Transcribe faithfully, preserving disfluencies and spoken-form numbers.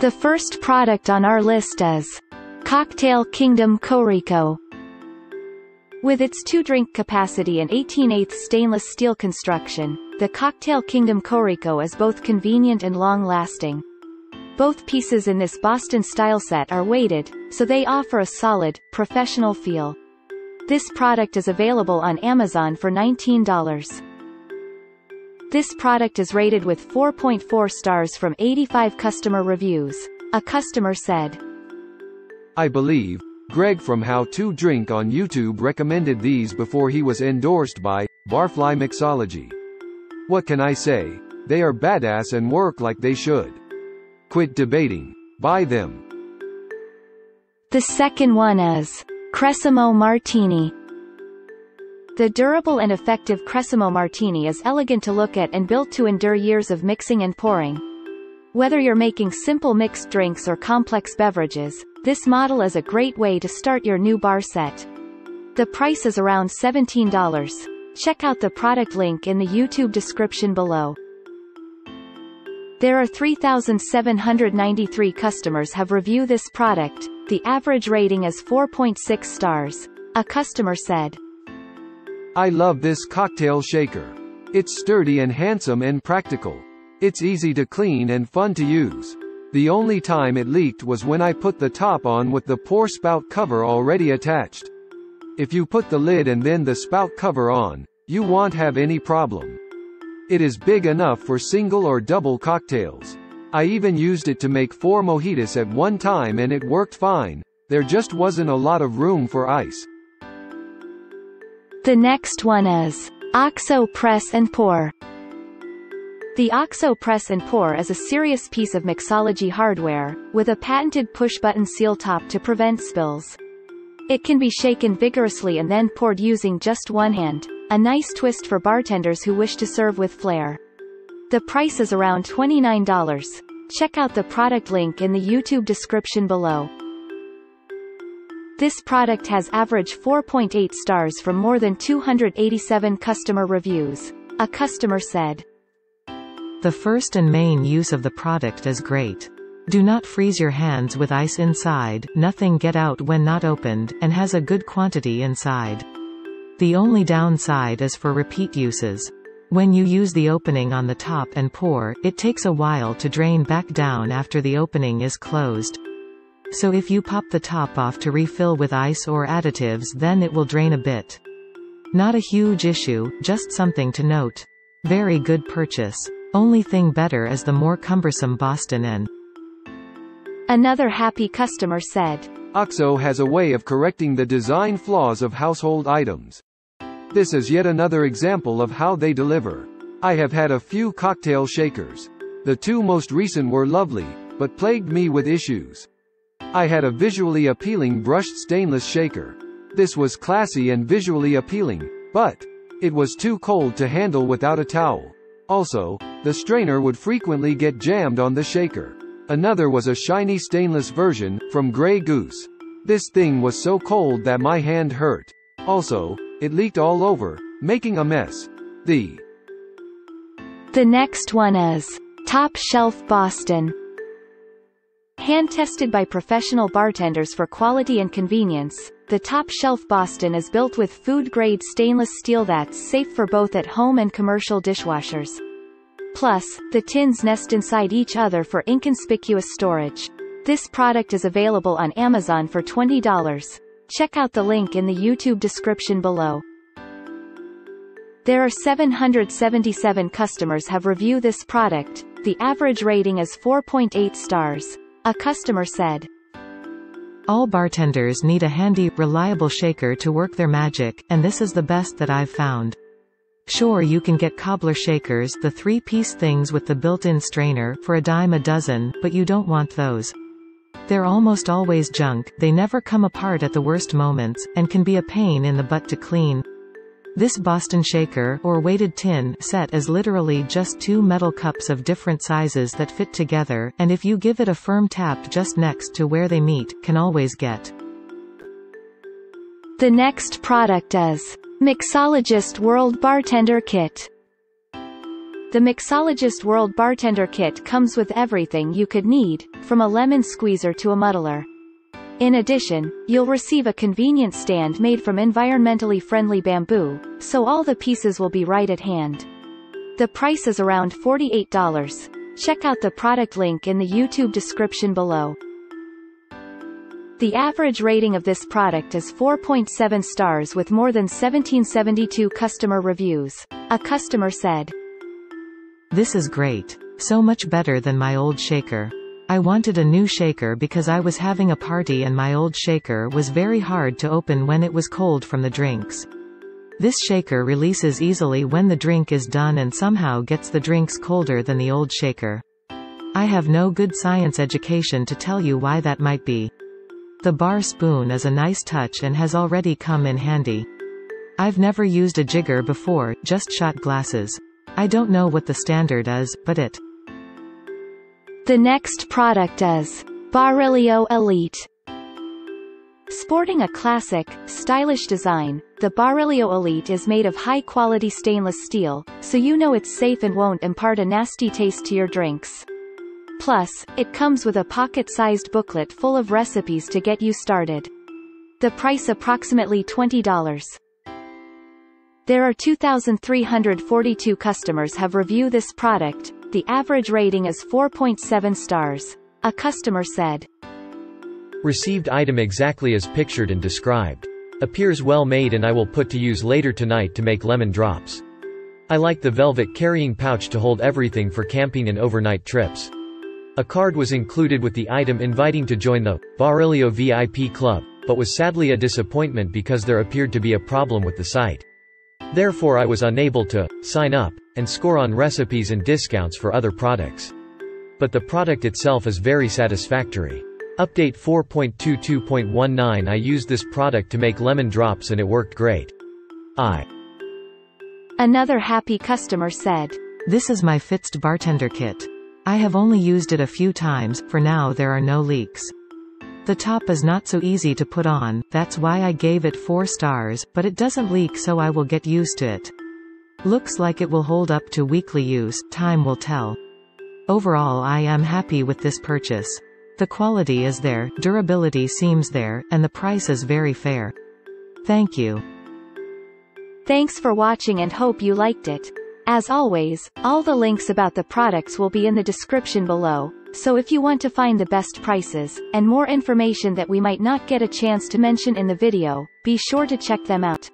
The first product on our list is Cocktail Kingdom Koriko. With its two-drink capacity and eighteen eighths stainless steel construction, the Cocktail Kingdom Koriko is both convenient and long-lasting. Both pieces in this Boston-style set are weighted, so they offer a solid, professional feel. This product is available on Amazon for nineteen dollars. This product is rated with four point four stars from eighty-five customer reviews. A customer said, "I believe Greg from How To Drink on YouTube recommended these before he was endorsed by Barfly Mixology. What can I say? They are badass and work like they should. Quit debating. Buy them." The second one is Cresimo Martini. The durable and effective Cresimo Martini is elegant to look at and built to endure years of mixing and pouring. Whether you're making simple mixed drinks or complex beverages, this model is a great way to start your new bar set. The price is around seventeen dollars. Check out the product link in the YouTube description below. There are three thousand seven hundred ninety-three customers have reviewed this product. The average rating is four point six stars. A customer said, "I love this cocktail shaker. It's sturdy and handsome and practical. It's easy to clean and fun to use. The only time it leaked was when I put the top on with the pour spout cover already attached. If you put the lid and then the spout cover on, you won't have any problem. It is big enough for single or double cocktails. I even used it to make four mojitos at one time and it worked fine. There just wasn't a lot of room for ice." The next one is OXO Press and Pour. The OXO Press and Pour is a serious piece of mixology hardware, with a patented push-button seal top to prevent spills. It can be shaken vigorously and then poured using just one hand, a nice twist for bartenders who wish to serve with flair. The price is around twenty-nine dollars. Check out the product link in the YouTube description below. This product has average four point eight stars from more than two hundred eighty-seven customer reviews. A customer said, "The first and main use of the product is great. Do not freeze your hands with ice inside, nothing get out when not opened, and has a good quantity inside. The only downside is for repeat uses. When you use the opening on the top and pour, it takes a while to drain back down after the opening is closed. So if you pop the top off to refill with ice or additives, then it will drain a bit. Not a huge issue, just something to note. Very good purchase. Only thing better is the more cumbersome Boston end." Another happy customer said, "OXO has a way of correcting the design flaws of household items. This is yet another example of how they deliver. I have had a few cocktail shakers. The two most recent were lovely, but plagued me with issues. I had a visually appealing brushed stainless shaker. This was classy and visually appealing, but it was too cold to handle without a towel. Also, the strainer would frequently get jammed on the shaker. Another was a shiny stainless version, from Grey Goose. This thing was so cold that my hand hurt. Also, it leaked all over, making a mess." The The next one is Top Shelf Boston. Hand-tested by professional bartenders for quality and convenience, the Top Shelf Boston is built with food-grade stainless steel that's safe for both at home and commercial dishwashers. Plus, the tins nest inside each other for inconspicuous storage. This product is available on Amazon for twenty dollars. Check out the link in the YouTube description below. There are seven hundred seventy-seven customers have reviewed this product. The average rating is four point eight stars. A customer said, "All bartenders need a handy, reliable shaker to work their magic, and this is the best that I've found. Sure, you can get cobbler shakers, the three-piece things with the built-in strainer, for a dime a dozen, but you don't want those. They're almost always junk, they never come apart at the worst moments, and can be a pain in the butt to clean. This Boston shaker, or weighted tin, set is literally just two metal cups of different sizes that fit together, and if you give it a firm tap just next to where they meet, can always get." The next product is Mixologist World Bartender Kit. The Mixologist World Bartender Kit comes with everything you could need, from a lemon squeezer to a muddler. In addition, you'll receive a convenient stand made from environmentally friendly bamboo, so all the pieces will be right at hand. The price is around forty-eight dollars. Check out the product link in the YouTube description below. The average rating of this product is four point seven stars with more than seventeen seventy-two customer reviews. A customer said, "This is great. So much better than my old shaker. I wanted a new shaker because I was having a party and my old shaker was very hard to open when it was cold from the drinks. This shaker releases easily when the drink is done and somehow gets the drinks colder than the old shaker. I have no good science education to tell you why that might be. The bar spoon is a nice touch and has already come in handy. I've never used a jigger before, just shot glasses. I don't know what the standard is, but it." The next product is Barillio Elite. Sporting a classic, stylish design, the Barillio Elite is made of high-quality stainless steel, so you know it's safe and won't impart a nasty taste to your drinks. Plus, it comes with a pocket-sized booklet full of recipes to get you started. The price approximately twenty dollars. There are two thousand three hundred forty-two customers have reviewed this product. The average rating is four point seven stars. A customer said, "Received item exactly as pictured and described. Appears well made and I will put to use later tonight to make lemon drops. I like the velvet carrying pouch to hold everything for camping and overnight trips." A card was included with the item inviting to join the Barillio V I P Club, but was sadly a disappointment because there appeared to be a problem with the site. Therefore I was unable to sign up and score on recipes and discounts for other products. But the product itself is very satisfactory. Update four point twenty-two point nineteen. I used this product to make lemon drops and it worked great. I." Another happy customer said, "This is my Fixed Bartender Kit. I have only used it a few times, for now there are no leaks. The top is not so easy to put on, that's why I gave it four stars, but it doesn't leak so I will get used to it. Looks like it will hold up to weekly use, time will tell. Overall I am happy with this purchase. The quality is there, durability seems there, and the price is very fair. Thank you." Thanks for watching and hope you liked it. As always, all the links about the products will be in the description below, so if you want to find the best prices, and more information that we might not get a chance to mention in the video, be sure to check them out.